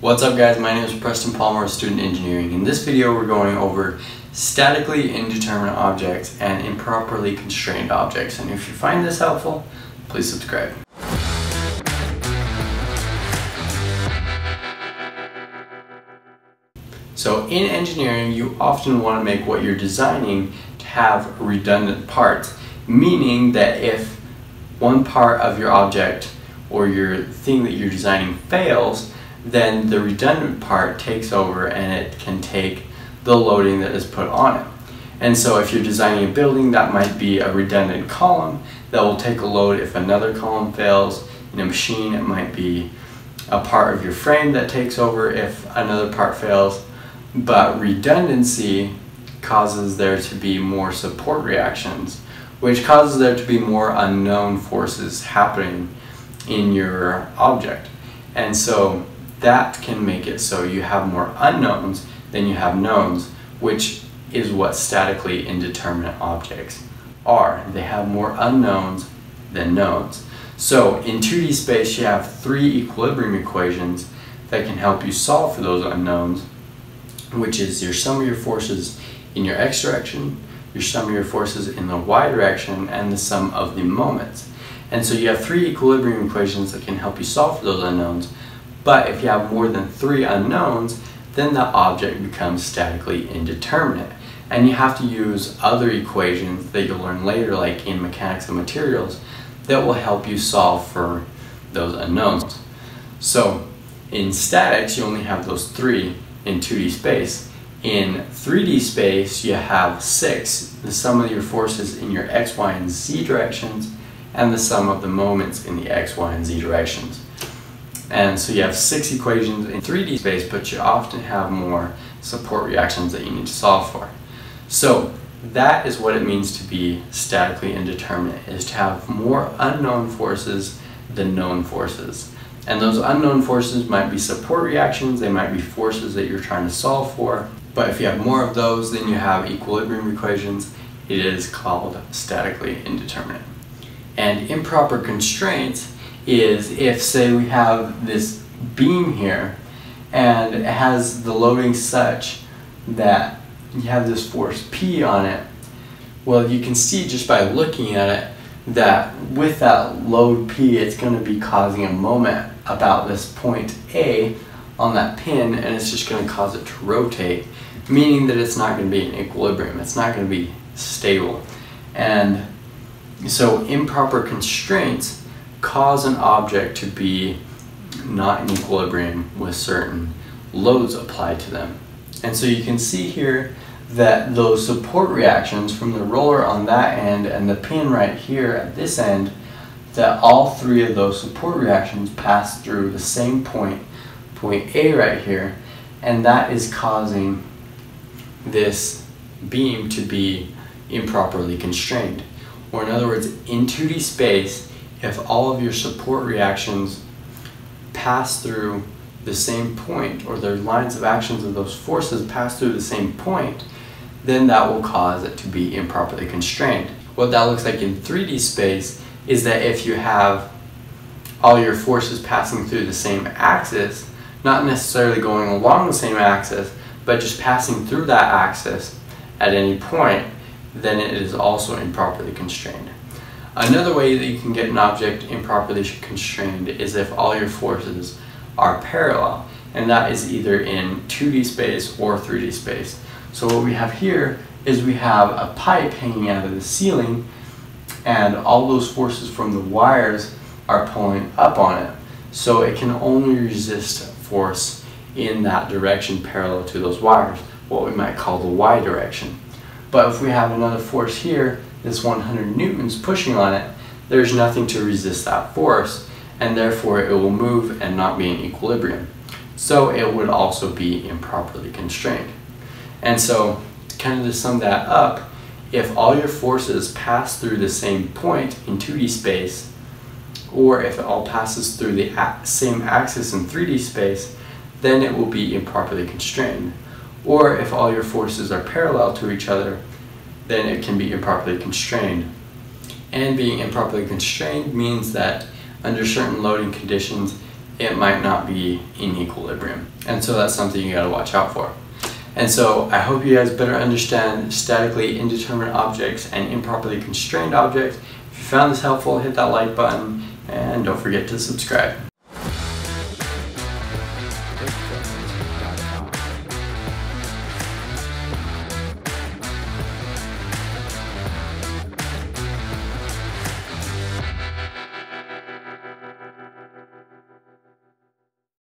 What's up guys, my name is Preston Palmer of Student Engineering. In this video we're going over statically indeterminate objects and improperly constrained objects, and if you find this helpful, please subscribe. So in engineering you often want to make what you're designing to have redundant parts, meaning that if one part of your object or your thing that you're designing fails, then the redundant part takes over and it can take the loading that is put on it. And so if you're designing a building, that might be a redundant column that will take a load if another column fails. In a machine, it might be a part of your frame that takes over if another part fails. But redundancy causes there to be more support reactions, which causes there to be more unknown forces happening in your object. And so that can make it so you have more unknowns than you have knowns, which is what statically indeterminate objects are. They have more unknowns than knowns. So in 2D space, you have three equilibrium equations that can help you solve for those unknowns, which is your sum of your forces in your x direction, your sum of your forces in the y direction, and the sum of the moments. And so you have three equilibrium equations that can help you solve for those unknowns. But if you have more than three unknowns, then the object becomes statically indeterminate. And you have to use other equations that you'll learn later, like in mechanics of materials, that will help you solve for those unknowns. So in statics, you only have those three in 2D space. In 3D space, you have six, the sum of your forces in your x, y, and z directions, and the sum of the moments in the x, y, and z directions. And so you have six equations in 3D space, but you often have more support reactions that you need to solve for. So that is what it means to be statically indeterminate, is to have more unknown forces than known forces. And those unknown forces might be support reactions, they might be forces that you're trying to solve for, but if you have more of those, then you have equilibrium equations. It is called statically indeterminate. And improper constraints is if, say, we have this beam here and it has the loading such that you have this force P on it. Well, you can see just by looking at it that with that load P, it's going to be causing a moment about this point A on that pin, and it's just going to cause it to rotate, meaning that it's not going to be in equilibrium, it's not going to be stable. And so improper constraints cause an object to be not in equilibrium with certain loads applied to them. And so you can see here that those support reactions from the roller on that end and the pin right here at this end, that all three of those support reactions pass through the same point, point A right here, and that is causing this beam to be improperly constrained. Or in other words, in 2D space, if all of your support reactions pass through the same point, or their lines of actions of those forces pass through the same point, then that will cause it to be improperly constrained. What that looks like in 3D space is that if you have all your forces passing through the same axis, not necessarily going along the same axis, but just passing through that axis at any point, then it is also improperly constrained. Another way that you can get an object improperly constrained is if all your forces are parallel, and that is either in 2D space or 3D space. So what we have here is we have a pipe hanging out of the ceiling, and all those forces from the wires are pulling up on it. So it can only resist force in that direction parallel to those wires, what we might call the Y direction. But if we have another force here, this 100 newtons pushing on it, there's nothing to resist that force, and therefore it will move and not be in equilibrium. So it would also be improperly constrained. And so, kind of to sum that up, if all your forces pass through the same point in 2D space, or if it all passes through the same axis in 3D space, then it will be improperly constrained. Or if all your forces are parallel to each other, then it can be improperly constrained. And being improperly constrained means that under certain loading conditions, it might not be in equilibrium. And so that's something you gotta watch out for. And so I hope you guys better understand statically indeterminate objects and improperly constrained objects. If you found this helpful, hit that like button and don't forget to subscribe.